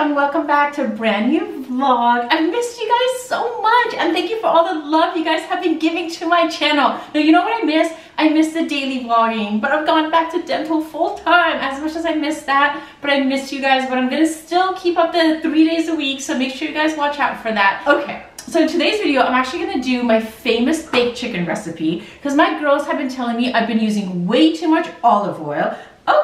and welcome back to a brand new vlog. I've missed you guys so much, and thank you for all the love you guys have been giving to my channel. Now, you know what I miss? I miss the daily vlogging, but I've gone back to dental full time. As much as I miss that, but I missed you guys, but I'm gonna still keep up the 3 days a week, so make sure you guys watch out for that. Okay. So in today's video, I'm actually gonna do my famous baked chicken recipe because my girls have been telling me I've been using way too much olive oil.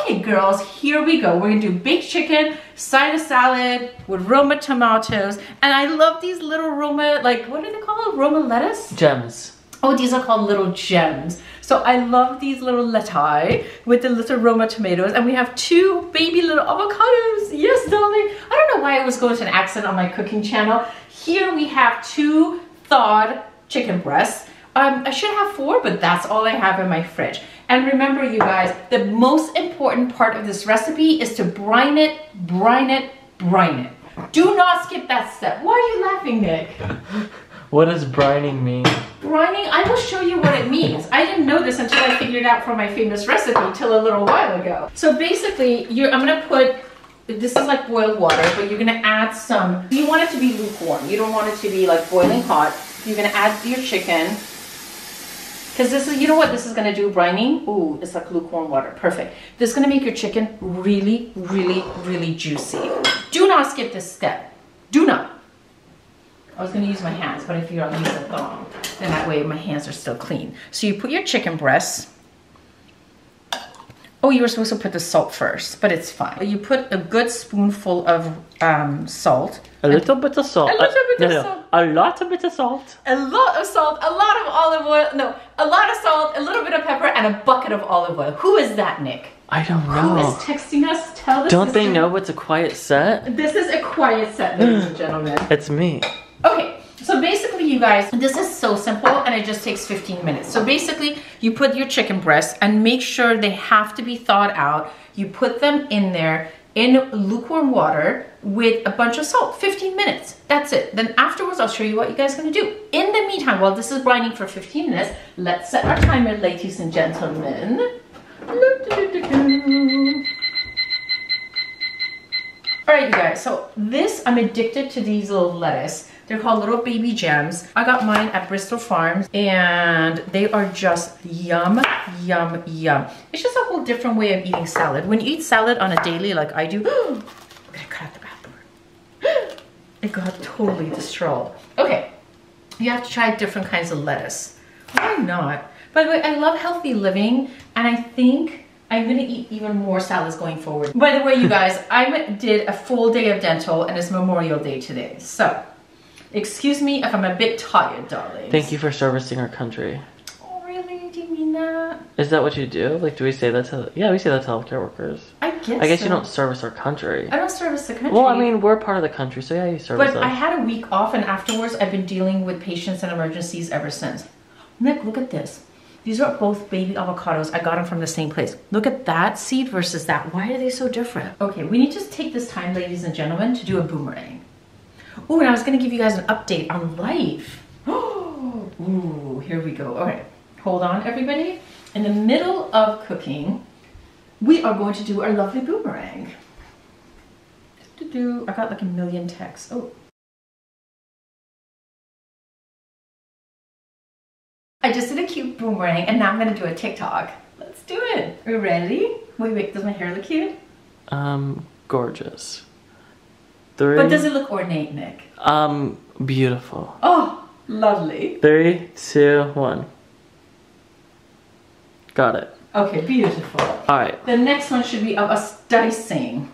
Okay girls, here we go. We're gonna do baked chicken, side of salad with Roma tomatoes. And I love these little Roma, like what are they called? Roma lettuce? Gems. Oh, these are called little gems. So I love these little letai with the little Roma tomatoes. And we have two baby little avocados. Yes, darling. I don't know why I always go into an accent on my cooking channel. Here we have two thawed chicken breasts. I should have four, but that's all I have in my fridge. And remember you guys, the most important part of this recipe is to brine it, brine it, brine it. Do not skip that step. Why are you laughing, Nick? What does brining mean? Brining, I will show you what it means. I didn't know this until I figured it out from my famous recipe till a little while ago. So basically, I'm gonna put, this is like boiled water, but you're gonna add some, you want it to be lukewarm. You don't want it to be like boiling hot. You're gonna add your chicken. Because this is, you know what this is going to do, brining? Ooh, it's like lukewarm water. Perfect. This is going to make your chicken really, really, really juicy. Do not skip this step. Do not. I was going to use my hands, but I figured I'll use a thong. Then that way my hands are still clean. So you put your chicken breasts. Oh, you were supposed to put the salt first, but it's fine. You put a good spoonful of salt. A little bit of salt. A little bit of salt. A lot of bit of salt. A lot of salt, a lot of olive oil. No, a lot of salt, a little bit of pepper, and a bucket of olive oil. Who is that, Nick? I don't know. Who is texting us? Tell us. Don't they know what's a quiet set? This is a quiet set, ladies and gentlemen. It's me. Okay, so basically, you guys, this is so simple, and it just takes 15 minutes. So basically, you put your chicken breasts, and make sure they have to be thawed out. You put them in there in lukewarm water with a bunch of salt, 15 minutes, that's it. Then afterwards, I'll show you what you guys are gonna do. In the meantime, while this is brining for 15 minutes, let's set our timer, ladies and gentlemen. All right, you guys, so this, I'm addicted to these little lettuce. They're called little baby gems. I got mine at Bristol Farms, and they are just yum, yum, yum. It's just a whole different way of eating salad. When you eat salad on a daily like I do, I'm gonna cut out the wrapper. It got totally destroyed. Okay, you have to try different kinds of lettuce. Why not? By the way, I love healthy living, and I think I'm gonna eat even more salads going forward. By the way, you guys, I did a full day of dental, and it's Memorial Day today, so. Excuse me if I'm a bit tired, darling. Thank you for servicing our country. Oh, really? Do you mean that? Is that what you do? Like, do we say that to... Yeah, we say that to healthcare workers. I guess so. You don't service our country. I don't service the country. Well, I mean, we're part of the country, so yeah, you service us. But I had a week off, and afterwards, I've been dealing with patients and emergencies ever since. Nick, look at this. These are both baby avocados. I got them from the same place. Look at that seed versus that. Why are they so different? Okay, we need to take this time, ladies and gentlemen, to do a boomerang. Oh, and I was gonna give you guys an update on life. Oh, ooh, here we go. All right, hold on, everybody. In the middle of cooking, we are going to do our lovely boomerang. I got like a million texts. Oh. I just did a cute boomerang, and now I'm gonna do a TikTok. Let's do it. Are you ready? Wait, does my hair look cute? Gorgeous. Three. But does it look ornate, Nick? Beautiful. Oh, lovely. 3, 2, 1. Got it. Okay, beautiful. All right. The next one should be of us dicing.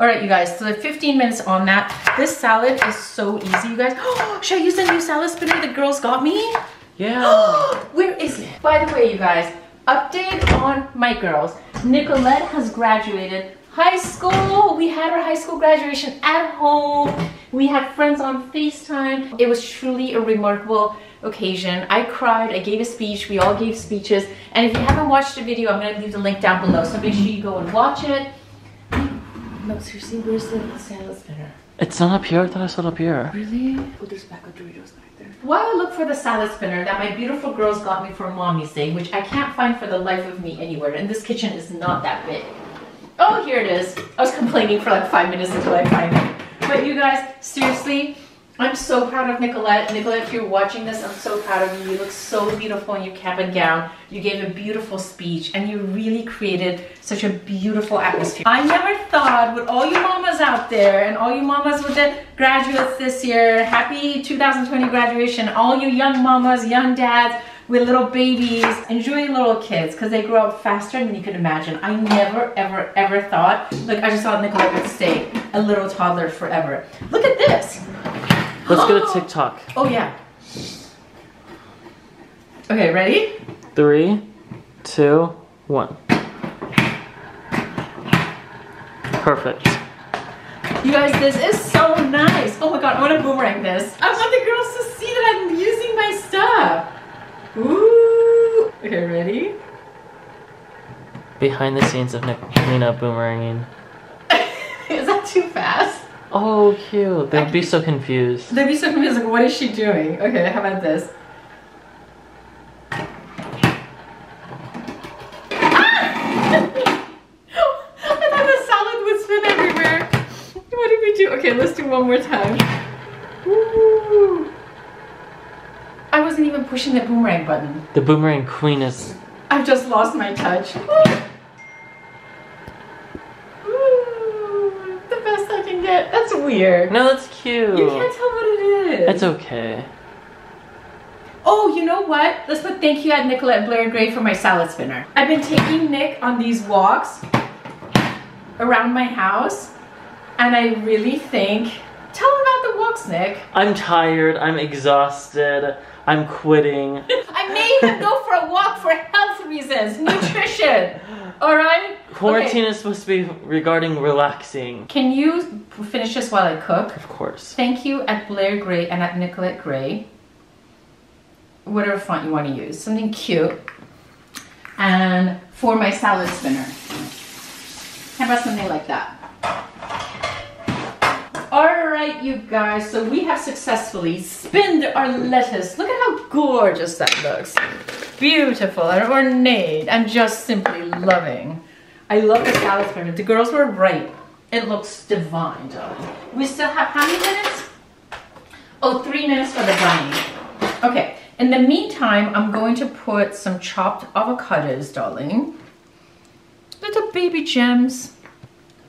All right, you guys, so the 15 minutes on that. This salad is so easy, you guys. Oh, should I use the new salad spinner the girls got me? Yeah. Where is it? By the way, you guys, update on my girls. Nicolette has graduated high school. We had our high school graduation at home. We had friends on FaceTime. It was truly a remarkable occasion. I cried, I gave a speech, we all gave speeches. And if you haven't watched the video, I'm gonna leave the link down below, so make sure you go and watch it. No, seriously, where's the salad spinner? It's not up here, I thought I saw it up here. Really? Oh, there's a pack of Doritos back there. While I look for the salad spinner that my beautiful girls got me for Mommy's Day, which I can't find for the life of me anywhere, and this kitchen is not that big. Oh, here it is. I was complaining for like 5 minutes until I find it. But you guys, seriously, I'm so proud of Nicolette. Nicolette, if you're watching this, I'm so proud of you. You look so beautiful in your cap and gown. You gave a beautiful speech, and you really created such a beautiful atmosphere. I never thought, with all you mamas out there and all you mamas with the graduates this year, happy 2020 graduation, all you young mamas, young dads with little babies, enjoying little kids because they grow up faster than you could imagine. I never, ever, ever thought, like I just saw Nicolette would stay a little toddler forever. Look at this. Let's go to TikTok. Oh, yeah. Okay, ready? 3, 2, 1. Perfect. You guys, this is so nice. Oh my God, I want to boomerang this. I want the girls to see that I'm using my stuff. Ooh. Okay, ready? Behind the scenes of Nina boomeranging. Is that too fast? Oh, cute. They'd be so confused. They'd be so confused, like, what is she doing? Okay, how about this? Ah! I thought the salad would spin everywhere. What did we do? Okay, let's do one more time. Ooh. I wasn't even pushing the boomerang button. The boomerang queen is... I've just lost my touch. Ooh. That's weird. No, that's cute. You can't tell what it is. That's okay. Oh, you know what? Let's put thank you at Nicolette Blair Gray for my salad spinner. I've been taking Nick on these walks around my house, and I really think... Tell him about the walks, Nick. I'm tired. I'm exhausted. I'm quitting. I made him go for a walk for health reasons, nutrition. All right? Quarantine is supposed to be regarding relaxing. Can you finish this while I cook? Of course. Thank you at Blair Gray and at Nicolette Gray. Whatever font you want to use. Something cute. And for my salad spinner. How about something like that? Alright you guys, so we have successfully spinned our lettuce. Look at how gorgeous that looks. Beautiful and ornate. I'm just simply loving. I love the salad spinner. The girls were right. It looks divine, darling. We still have how many minutes? Oh, 3 minutes for the brownie. Okay, in the meantime, I'm going to put some chopped avocados, darling. Little baby gems.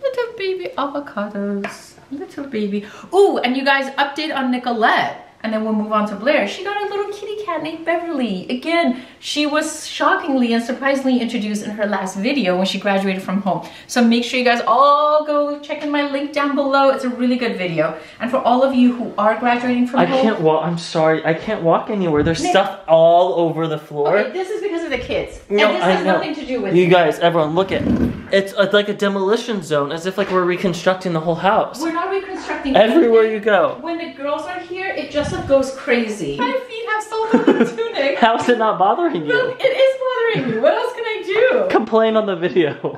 Little baby avocados. Little baby. Ooh, and you guys, update on Nicolette. And then we'll move on to Blair. She got a little kitty cat named Beverly. Again, she was shockingly and surprisingly introduced in her last video when she graduated from home. So make sure you guys all go check in my link down below. It's a really good video. And for all of you who are graduating from home. I can't walk. I'm sorry. I can't walk anywhere. There's stuff all over the floor. Okay, this is because of the kids. No, and this has nothing to do with you guys, everyone, look at it. It's like a demolition zone, as if like we're reconstructing the whole house. We're not reconstructing everywhere anything. You go. When the girls are here, it just goes crazy. My feet have so little tunic. How is it not bothering you? Look, it is bothering me. What else can I do? Complain on the video.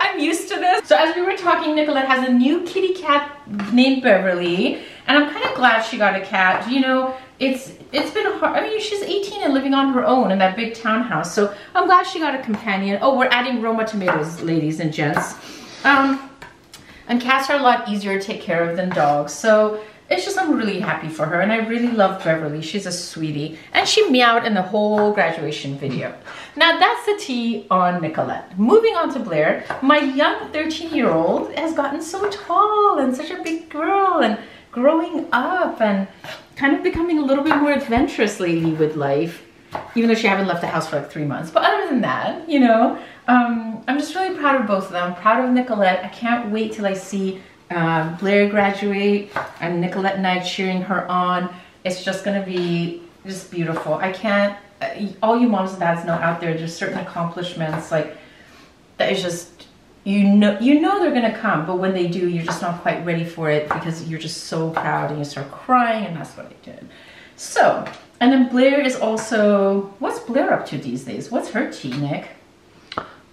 I'm used to this. So as we were talking, Nicolette has a new kitty cat named Beverly, and I'm kind of glad she got a cat. You know, it's been hard. I mean, she's 18 and living on her own in that big townhouse, so I'm glad she got a companion. Oh, we're adding Roma tomatoes, ladies and gents. And cats are a lot easier to take care of than dogs, so it's just I'm really happy for her, and I really love Beverly. She's a sweetie, and she meowed in the whole graduation video. Now that's the tea on Nicolette. Moving on to Blair, my young 13-year-old has gotten so tall and such a big girl, and growing up and kind of becoming a little bit more adventurous lady with life, even though she haven't left the house for like 3 months. But other than that, you know, I'm just really proud of both of them. I'm proud of Nicolette. I can't wait till I see Blair graduate and Nicolette and I cheering her on. It's just gonna be just beautiful. I can't, all you moms and dads know out there, there's certain accomplishments like that is just, you know they're gonna come, but when they do, you're just not quite ready for it because you're just so proud and you start crying, and that's what I did. So, and then Blair is also, what's Blair up to these days? What's her tea, Nick?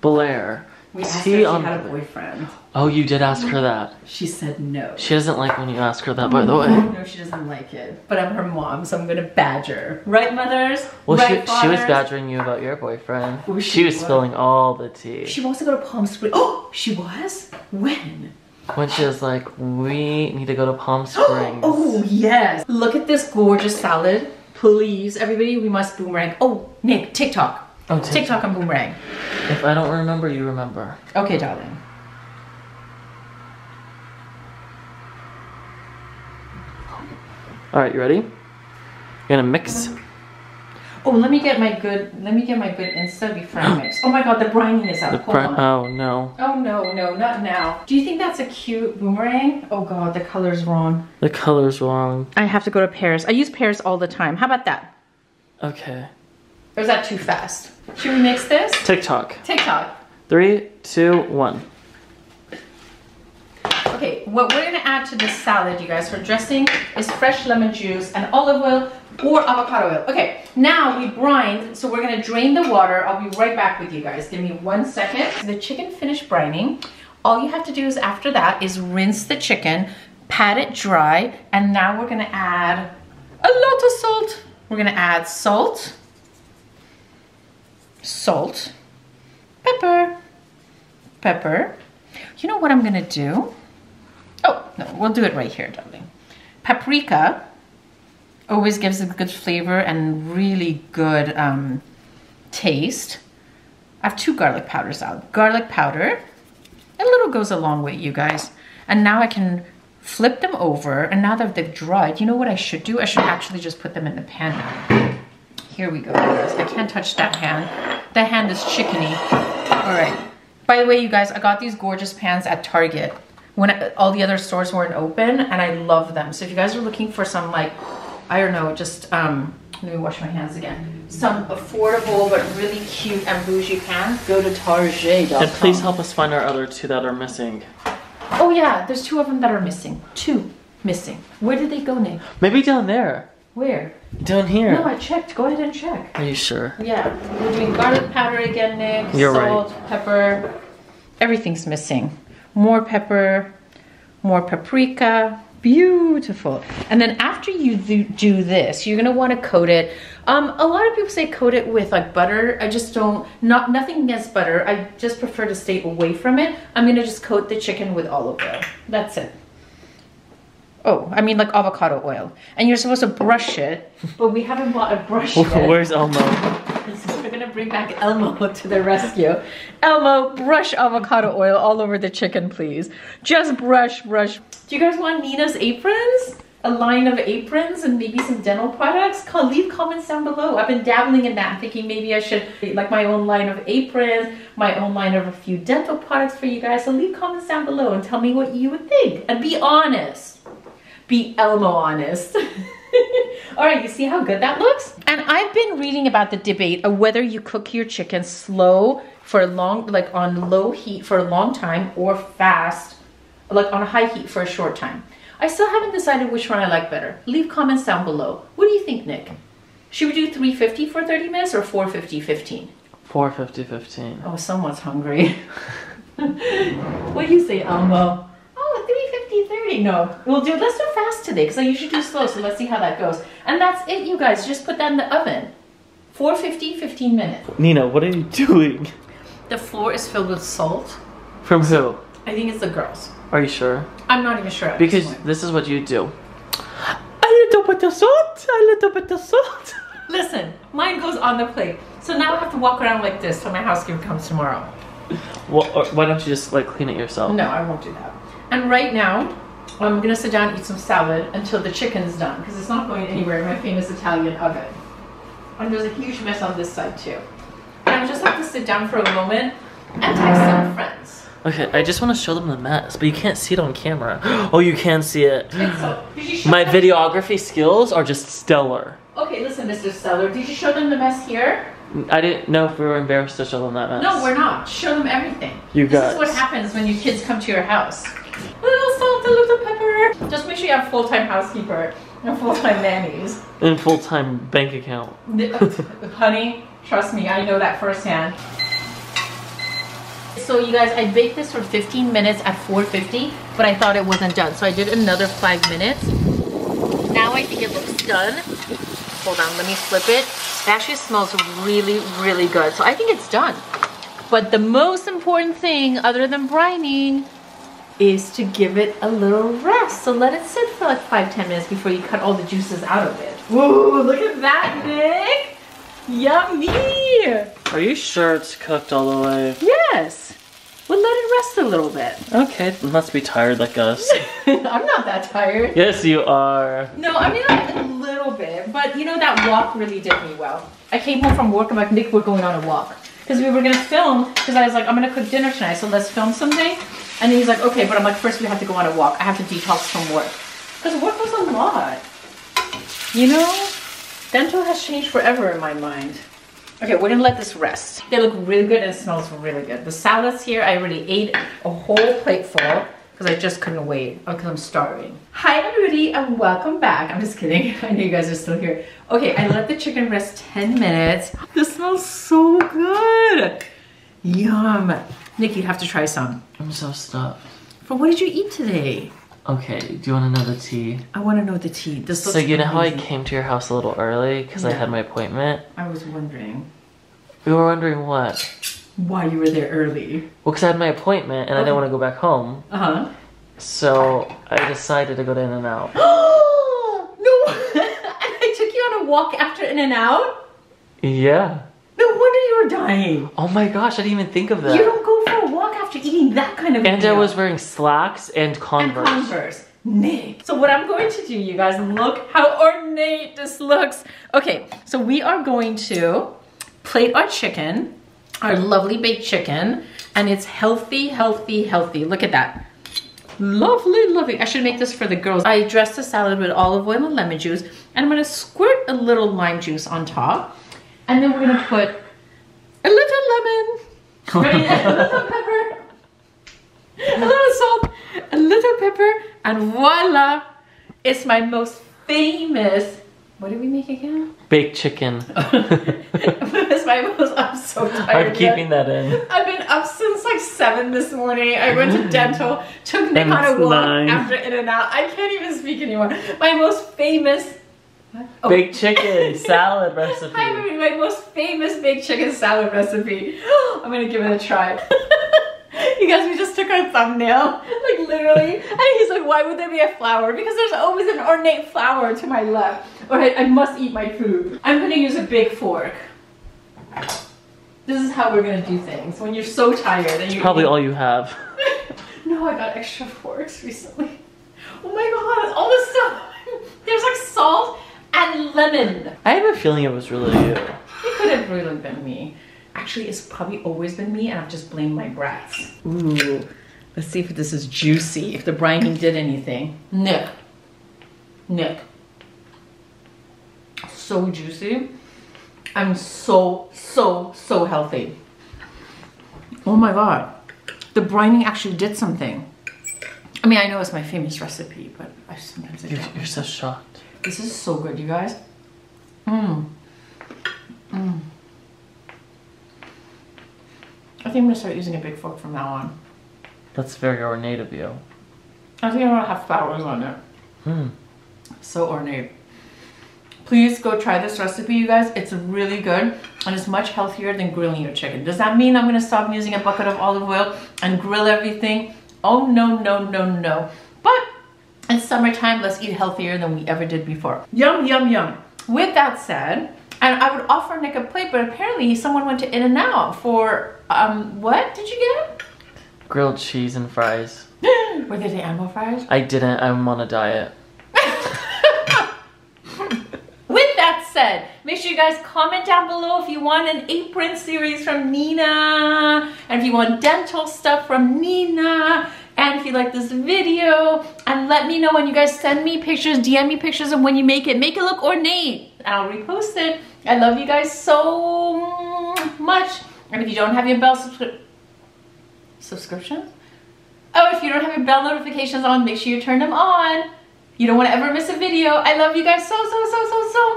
Blair. We asked her if she had a boyfriend. Oh, you did ask her that. She said no. She doesn't like when you ask her that, by the way. No, she doesn't like it. But I'm her mom, so I'm gonna badger. Right, mothers? Well, right, she was badgering you about your boyfriend. Ooh, she was spilling all the tea. She wants to go to Palm Springs. Oh, she was? When? which is like, we need to go to Palm Springs. Oh, yes. Look at this gorgeous salad. Please, everybody, we must boomerang. Oh, Nick, TikTok. Oh, TikTok and boomerang. If I don't remember, you remember. Okay, darling. All right, you ready? You're gonna mix. Oh, let me get my good Insta befriend mix. Oh my God, the brininess out. Hold on. Oh no. Oh no, no, not now. Do you think that's a cute boomerang? Oh God, the color's wrong. The color's wrong. I have to go to pears. I use pears all the time. How about that? Okay. Or is that too fast? Should we mix this? TikTok. TikTok. 3, 2, 1. Okay, what we're gonna add to this salad, you guys, for dressing is fresh lemon juice and olive oil or avocado oil. Okay, now we brined, so we're gonna drain the water. I'll be right back with you guys. Give me 1 second. The chicken finished brining. All you have to do is after that is rinse the chicken, pat it dry, and now we're gonna add a lot of salt. We're gonna add salt, salt, pepper, pepper. You know what I'm gonna do? Oh, no, we'll do it right here, darling. Paprika always gives a good flavor and really good taste. I have 2 garlic powders out. Garlic powder, a little goes a long way, you guys. And now I can flip them over, and now that they've dried, you know what I should do? I should actually just put them in the pan now. Here we go, guys. I can't touch that hand. That hand is chickeny. All right. By the way, you guys, I got these gorgeous pans at Target when all the other stores weren't open, and I love them. So if you guys are looking for some, like, I don't know, just, let me wash my hands again. Some affordable but really cute and bougie pans, go to Target.com. And please help us find our other 2 that are missing. Oh yeah, there's 2 of them that are missing. 2 missing. Where did they go, Nick? Maybe down there. Where? Down here. No, I checked. Go ahead and check. Are you sure? Yeah. We're doing garlic powder again, Nick. You're salt, right. Pepper. Everything's missing. More pepper, more paprika. Beautiful. And then after you do this, you're gonna want to coat it. A lot of people say coat it with like butter. I just don't. Nothing against butter. I just prefer to stay away from it. I'm gonna just coat the chicken with olive oil. That's it. Oh, I mean like avocado oil. And you're supposed to brush it, but we haven't bought a brush yet. Where's Elmo? So we're gonna bring back Elmo to the rescue. Elmo, brush avocado oil all over the chicken, please. Just brush, brush. Do you guys want Nina's aprons? A line of aprons and maybe some dental products? Leave comments down below. I've been dabbling in that, thinking maybe I should like my own line of aprons, my own line of a few dental products for you guys. So leave comments down below and tell me what you would think. And be honest. Be Elmo honest. All right, you see how good that looks? And I've been reading about the debate of whether you cook your chicken slow for a long, like on low heat for a long time, or fast, like on a high heat for a short time. I still haven't decided which one I like better. Leave comments down below. What do you think, Nick? Should we do 350 for 30 minutes or 450, 15? 450, 15. Oh, someone's hungry. What do you say, Elmo? No, we'll do, let's do fast today because I usually do slow, so let's see how that goes. And that's it, you guys. Just put that in the oven. 450, 15 minutes. Nina, what are you doing? The floor is filled with salt. From who? I think it's the girls. Are you sure? I'm not even sure. Because this is what you do. A little bit of salt, a little bit of salt. Listen, mine goes on the plate. So now I have to walk around like this till my housekeeper comes tomorrow. Well, or why don't you just like clean it yourself? No, I won't do that. And right now, I'm gonna sit down and eat some salad until the chicken's done because it's not going anywhere in my famous Italian oven. And there's a huge mess on this side too. And I just have to sit down for a moment and text some friends. Okay, I just want to show them the mess, but you can't see it on camera. Oh, you can see it. So, my videography skills are just stellar. Okay, listen, Mr. Stellar, did you show them the mess here? I didn't know if we were embarrassed to show them that mess. No, we're not. Show them everything. You guys. This is what happens when your kids come to your house. A little salt, a little pepper. Just make sure you have full-time housekeeper and full-time nannies. And full-time bank account. Honey, trust me, I know that firsthand. So you guys, I baked this for 15 minutes at 450, but I thought it wasn't done. So I did another 5 minutes. Now I think it looks done. Hold on, let me flip it. It actually smells really, really good. So I think it's done. But the most important thing, other than brining, is to give it a little rest. So let it sit for like 5–10 minutes before you cut all the juices out of it. Whoa, look at that, Nick. Yummy. Are you sure it's cooked all the way? Yes. We'll let it rest a little bit. Okay, it must be tired like us. I'm not that tired. Yes, you are. No, I mean like a little bit, but you know that walk really did me well. I came home from work, I'm like, Nick, we're going on a walk. Because we were gonna film, because I was like, I'm gonna cook dinner tonight, so let's film something. And then he's like, okay, but I'm like, first we have to go on a walk. I have to detox from work. Because work was a lot. You know, dental has changed forever in my mind. Okay, we're gonna let this rest. They look really good and it smells really good. The salads here, I already ate a whole plate full because I just couldn't wait because I'm starving. Hi everybody and welcome back. I'm just kidding, I know you guys are still here. Okay, I let the chicken rest 10 minutes. This smells so good. Yum. Nick, you'd have to try some. I'm so stuffed. But what did you eat today? Okay, do you want to know the tea? I want to know the tea. This so you know how I came to your house a little early because I had my appointment? I was wondering. We were wondering what? Why you were there early. Well, because I had my appointment and I didn't want to go back home. Uh-huh. So I decided to go to In-N-Out. Oh no! I took you on a walk after In-N-Out? Yeah. No wonder you were dying. Oh my gosh, I didn't even think of that. You don't go for a walk after eating that kind of meal. I was wearing slacks and Converse. And Converse. Nick. So what I'm going to do, you guys, look how ornate this looks. Okay, so we are going to plate our chicken, our lovely baked chicken, and it's healthy, healthy, healthy. Look at that. Lovely, lovely. I should make this for the girls. I dressed the salad with olive oil and lemon juice, and I'm gonna squirt a little lime juice on top. And then we're gonna put a little lemon, right? A little pepper, a little salt, a little pepper, and voila! It's my most famous, what did we make again? Baked chicken. It's my most, I'm so tired. I'm keeping that in. I've been up since like 7 this morning. I went to dental, took Nick on a walk after In-N-Out. I can't even speak anymore. My most famous baked chicken salad recipe. I mean, my most famous baked chicken salad recipe. I'm gonna give it a try. You guys, we just took our thumbnail, like literally. And he's like, why would there be a flower? Because there's always an ornate flower to my left. Alright, I must eat my food. I'm gonna use a big fork. This is how we're gonna do things when you're so tired. And it's probably all you have. No, I got extra forks recently. Oh my god, all this stuff. There's like salt and lemon. I have a feeling it was really you. It could have really been me. Actually, it's probably always been me and I've just blamed my brats. Ooh, let's see if this is juicy, if the brining did anything. Nick. So juicy. I'm so healthy. Oh my god. The brining actually did something. I mean, I know it's my famous recipe, but I sometimes I don't. You're so shocked. This is so good, you guys. I think I'm gonna start using a big fork from now on. That's very ornate of you. I think I'm gonna have flowers on it. So ornate. Please go try this recipe, you guys. It's really good and it's much healthier than grilling your chicken. Does that mean I'm gonna stop using a bucket of olive oil and grill everything? Oh no, no, no, no. But it's summertime, let's eat healthier than we ever did before. Yum, yum, yum. With that said, and I would offer Nick a plate, but apparently someone went to In-N-Out for, what did you get? Grilled cheese and fries. Were they the animal fries? I didn't, I'm on a diet. With that said, make sure you guys comment down below if you want an apron series from Nina, and if you want dental stuff from Nina, and if you like this video, and let me know when you guys send me pictures, DM me pictures of when you make it look ornate, and I'll repost it. I love you guys so much. And if you don't have your bell subscription? Oh, if you don't have your bell notifications on, make sure you turn them on. You don't want to ever miss a video. I love you guys so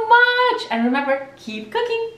much. And remember, keep cooking.